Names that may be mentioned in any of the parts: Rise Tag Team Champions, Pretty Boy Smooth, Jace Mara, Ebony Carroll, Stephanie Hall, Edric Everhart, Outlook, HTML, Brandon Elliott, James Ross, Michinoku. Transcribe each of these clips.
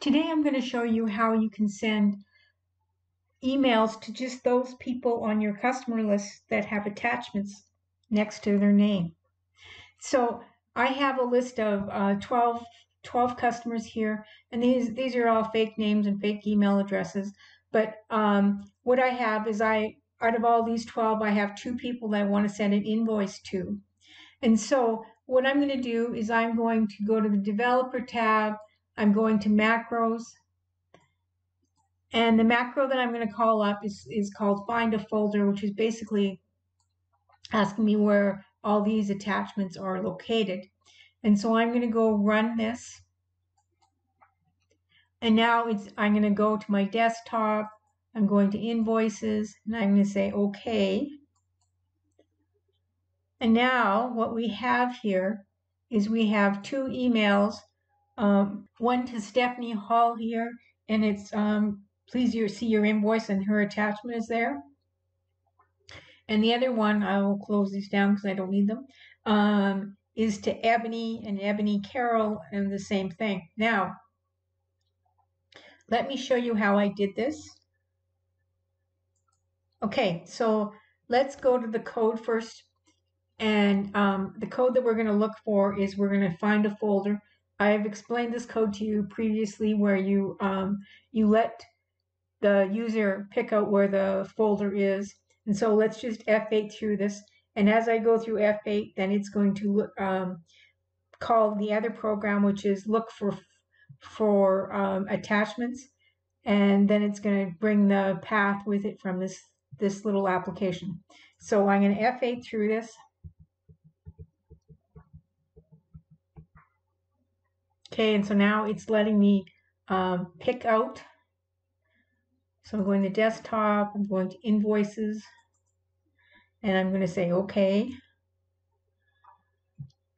Today I'm going to show you how you can send emails to just those people on your customer list that have attachments next to their name. So I have a list of 12 customers here, and these are all fake names and fake email addresses. But what I have is out of all these 12, I have 2 people that I want to send an invoice to. And so what I'm going to do is I'm going to go to the Developer tab. I'm going to Macros. And the macro that I'm going to call up is called Find a Folder, which is basically asking me where all these attachments are located. And so I'm going to go run this. And now I'm going to go to my desktop. I'm going to Invoices, and I'm going to say OK. And now what we have here is we have 2 emails, one to Stephanie Hall here, and it's please see your invoice, and her attachment is there. And the other one, I will close these down because I don't need them, is to Ebony and Ebony Carroll, and the same thing. Now, let me show you how I did this. Okay, so let's go to the code first. And the code that we're going to look for is we're going to find a folder. I've explained this code to you previously, where you you let the user pick out where the folder is. And so let's just F8 through this. And as I go through F8, then it's going to look, call the other program, which is look for attachments. And then it's going to bring the path with it from this little application. So I'm going to F8 through this. Okay, and so now it's letting me pick out. So I'm going to desktop, I'm going to invoices, and I'm going to say OK.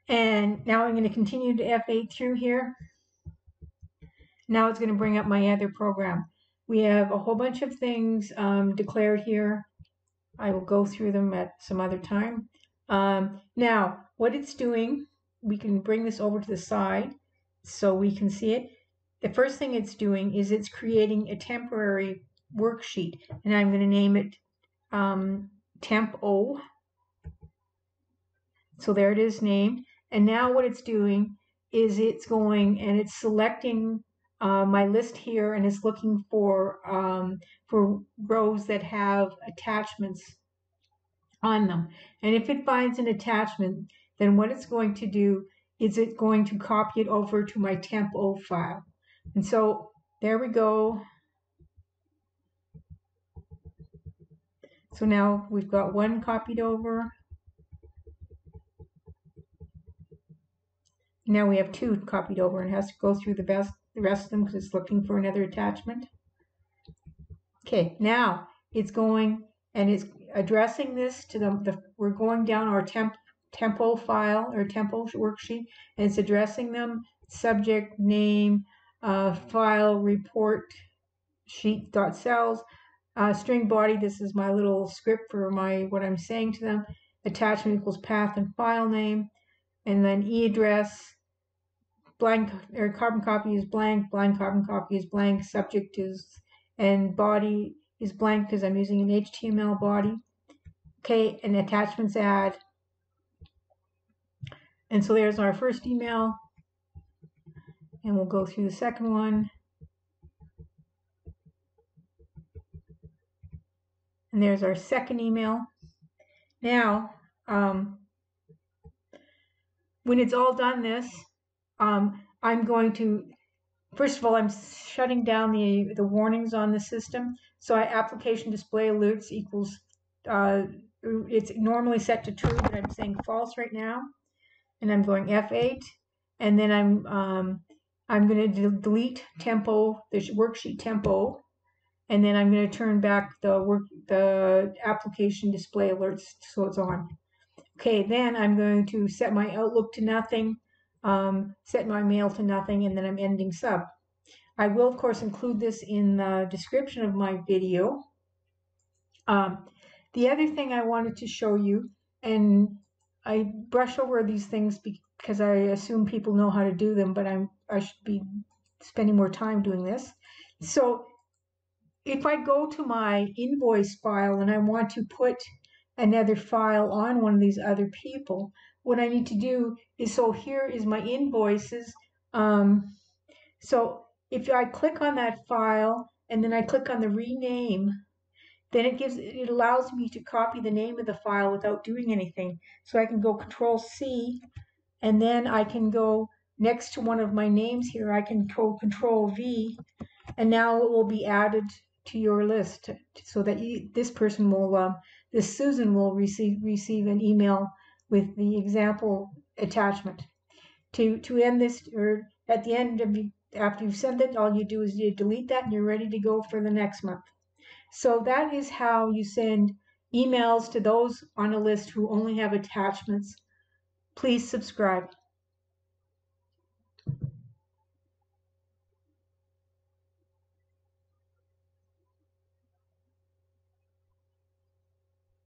And now I'm going to continue to F8 through here. Now it's going to bring up my other program. We have a whole bunch of things declared here. I will go through them at some other time. Now, what it's doing, we can bring this over to the side, so we can see it. The first thing it's doing is it's creating a temporary worksheet, and I'm going to name it Temp-O. So there it is named. And now what it's doing is it's going and it's selecting my list here, and it's looking for rows that have attachments on them. And if it finds an attachment, then what it's going to do is it going to copy it over to my Temp-O file. And so there we go. So now we've got one copied over. Now we have 2 copied over, and it has to go through the rest of them because it's looking for another attachment. Okay, now it's going and it's addressing this to we're going down our Temp-O file or Temp-O worksheet, and it's addressing them: subject, name, file, report, sheet.cells, string body. This is my little script for what I'm saying to them. Attachment equals path and file name, and then e-address. Blank or carbon copy is blank carbon copy is blank, subject is, and body is blank because I'm using an HTML body. Okay, and attachments add. And so there's our first email, and we'll go through the second one. And there's our second email. Now, when it's all done this, I'm going to, first of all, I'm shutting down the warnings on the system. So application display alerts equals, it's normally set to true, but I'm saying false right now. And I'm going F8, and then I'm going to delete Temp-O, the worksheet Temp-O, and then I'm going to turn back the application display alerts so it's on. Okay, then I'm going to set my Outlook to nothing, set my mail to nothing, and then I'm ending sub. I will of course include this in the description of my video. The other thing I wanted to show you, and I brush over these things because I assume people know how to do them, but I should be spending more time doing this. So if I go to my invoice file and I want to put another file on one of these other people, what I need to do is, so here is my invoices. So if I click on that file and then I click on the rename, then it allows me to copy the name of the file without doing anything. So I can go Control-C, and then I can go next to one of my names here. I can go Control-V, and now it will be added to your list, so that this person will, this Susan will receive an email with the example attachment. To end this, or at the end of, after you've sent it, all you do is you delete that and you're ready to go for the next month. So that is how you send emails to those on a list who only have attachments. Please subscribe.